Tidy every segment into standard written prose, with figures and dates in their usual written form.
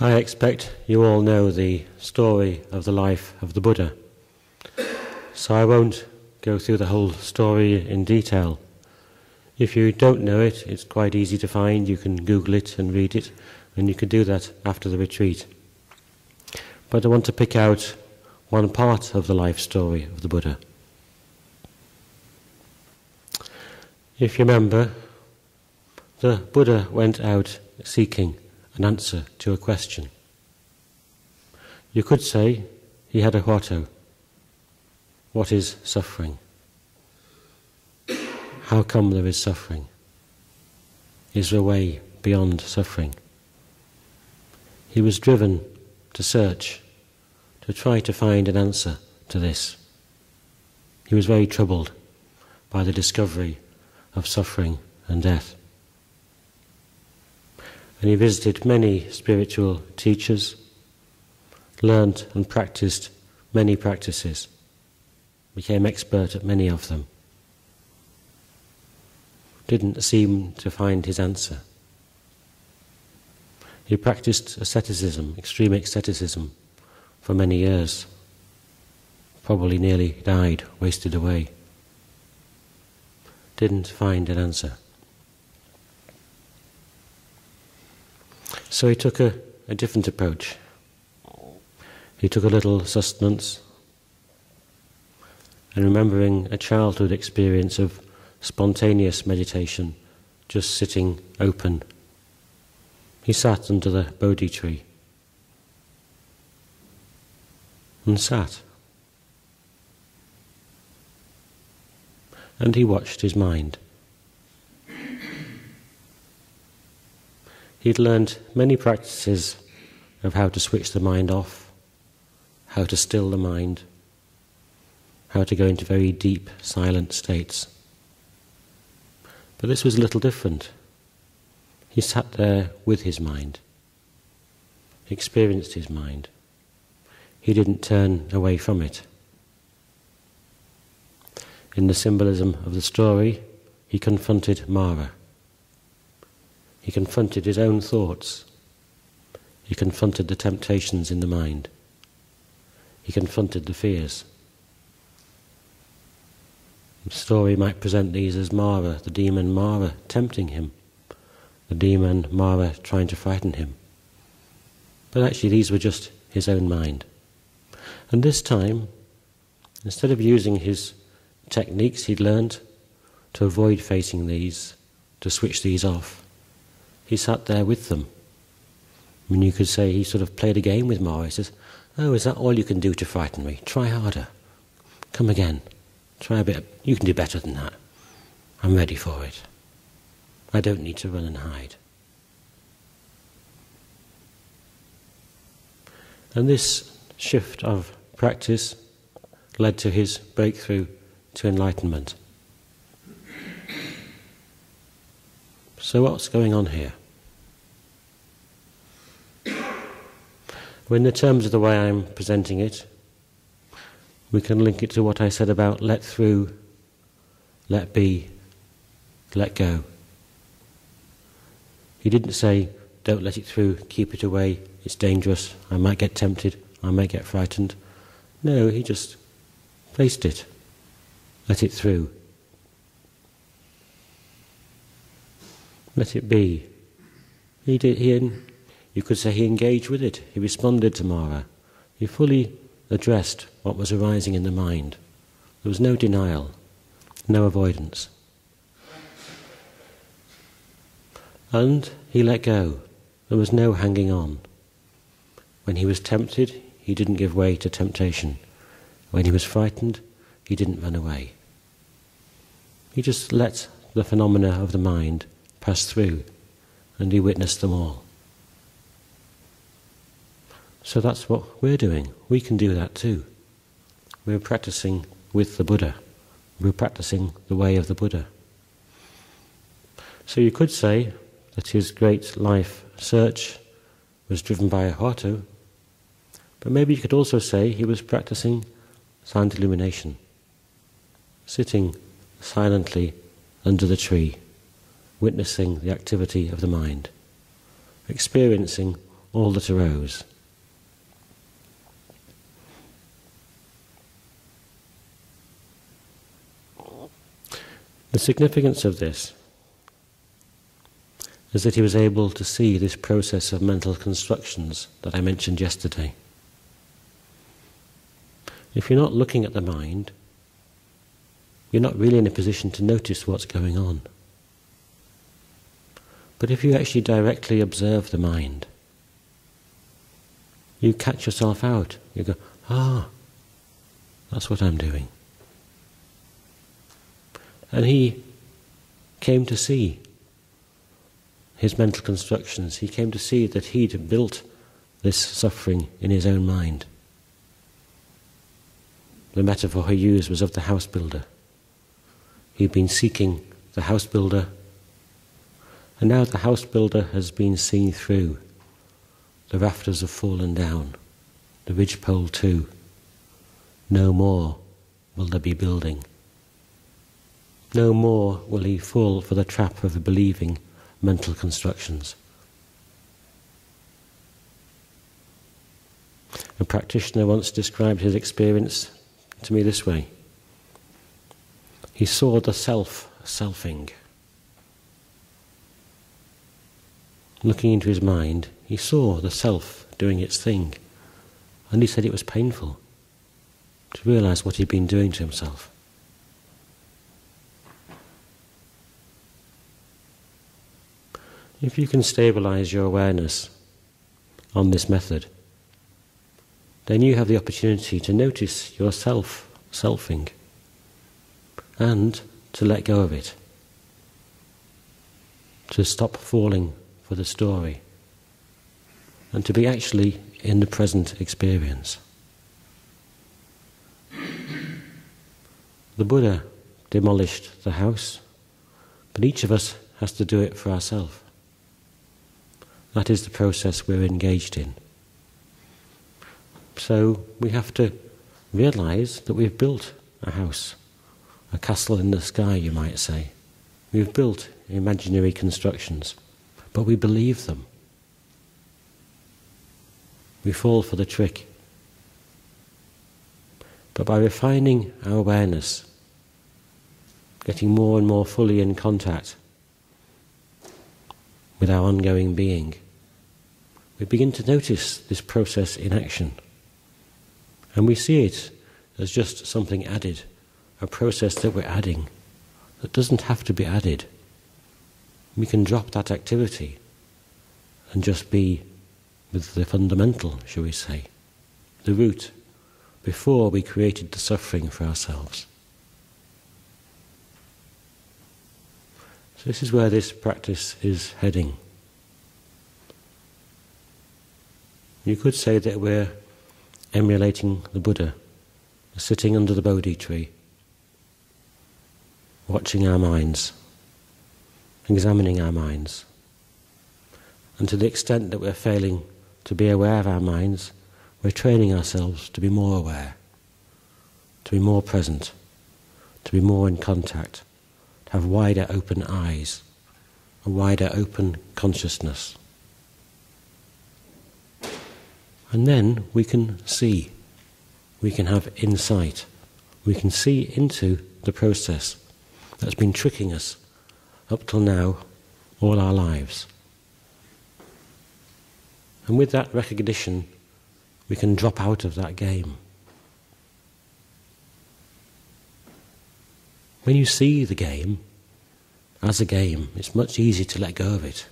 I expect you all know the story of the life of the Buddha, so I won't go through the whole story in detail. If you don't know it, it's quite easy to find. You can Google it and read it, and you can do that after the retreat. But I want to pick out one part of the life story of the Buddha. If you remember, the Buddha went out seeking an answer to a question. You could say he had a motto. What is suffering? How come there is suffering? Is there a way beyond suffering? He was driven to search, to try to find an answer to this. He was very troubled by the discovery of suffering and death. And he visited many spiritual teachers, learnt and practiced many practices, became expert at many of them. Didn't seem to find his answer. He practiced asceticism, extreme asceticism, for many years. Probably nearly died, wasted away. Didn't find an answer. So he took a different approach. He took a little sustenance, and remembering a childhood experience of spontaneous meditation, just sitting open, he sat under the Bodhi tree and sat, and he watched his mind. He'd learned many practices of how to switch the mind off, how to still the mind, how to go into very deep silent states. But this was a little different. He sat there with his mind, experienced his mind. He didn't turn away from it. In the symbolism of the story, he confronted Mara. He confronted his own thoughts. He confronted the temptations in the mind. He confronted the fears. The story might present these as Mara, the demon Mara tempting him, the demon Mara trying to frighten him. But actually these were just his own mind. And this time, instead of using his techniques he'd learned to avoid facing these, to switch these off, he sat there with them. I mean, you could say he sort of played a game with Mara. He says, "Oh, is that all you can do to frighten me? Try harder. Come again. Try a bit. You can do better than that. I'm ready for it. I don't need to run and hide." And this shift of practice led to his breakthrough to enlightenment. So what's going on here? Well, in the terms of the way I'm presenting it, we can link it to what I said about let through, let be, let go. He didn't say, don't let it through, keep it away, it's dangerous, I might get tempted, I might get frightened. No, he just faced it, let it through. Let it be. You could say he engaged with it, he responded to Mara, he fully addressed what was arising in the mind. There was no denial, no avoidance. And he let go. There was no hanging on. When he was tempted, he didn't give way to temptation. When he was frightened, he didn't run away. He just let the phenomena of the mind pass through, and he witnessed them all. So that's what we're doing. We can do that too. We're practicing with the Buddha. We're practicing the way of the Buddha. So you could say that his great life search was driven by a motto, but maybe you could also say he was practicing silent illumination, sitting silently under the tree, witnessing the activity of the mind, experiencing all that arose. The significance of this is that he was able to see this process of mental constructions that I mentioned yesterday. If you're not looking at the mind, you're not really in a position to notice what's going on. But if you actually directly observe the mind, you catch yourself out. You go, ah, that's what I'm doing. And he came to see his mental constructions. He came to see that he'd built this suffering in his own mind. The metaphor he used was of the house builder. He'd been seeking the house builder, and now the house builder has been seen through. The rafters have fallen down, the ridgepole too. No more will there be building. No more will he fall for the trap of the believing mental constructions. A practitioner once described his experience to me this way. He saw the selfing. Looking into his mind, he saw the self doing its thing, and he said it was painful to realize what he'd been doing to himself. If you can stabilize your awareness on this method, then you have the opportunity to notice yourself selfing and to let go of it, to stop falling for the story, and to be actually in the present experience. The Buddha demolished the house, but each of us has to do it for ourselves. That is the process we're engaged in. So we have to realize that we've built a house, a castle in the sky, you might say. We've built imaginary constructions, but we believe them. We fall for the trick. But by refining our awareness, getting more and more fully in contact with our ongoing being, we begin to notice this process in action, and we see it as just something added, a process that we're adding, that doesn't have to be added. We can drop that activity and just be with the fundamental, shall we say, the root, before we created the suffering for ourselves. So this is where this practice is heading. You could say that we're emulating the Buddha, sitting under the Bodhi tree, watching our minds, examining our minds. And to the extent that we're failing to be aware of our minds, we're training ourselves to be more aware, to be more present, to be more in contact, to have wider open eyes, a wider open consciousness. And then we can see, we can have insight, we can see into the process that's been tricking us up till now, all our lives. And with that recognition, we can drop out of that game. When you see the game as a game, it's much easier to let go of it.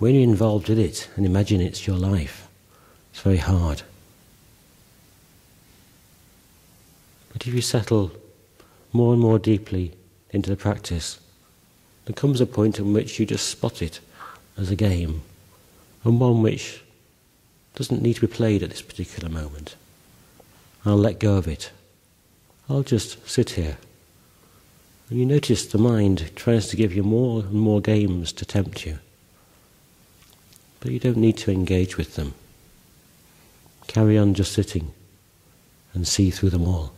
When you're involved in it and imagine it's your life, it's very hard. But if you settle more and more deeply into the practice, there comes a point in which you just spot it as a game, and one which doesn't need to be played at this particular moment. I'll let go of it. I'll just sit here. And you notice the mind tries to give you more and more games to tempt you. But you don't need to engage with them. Carry on just sitting and see through them all.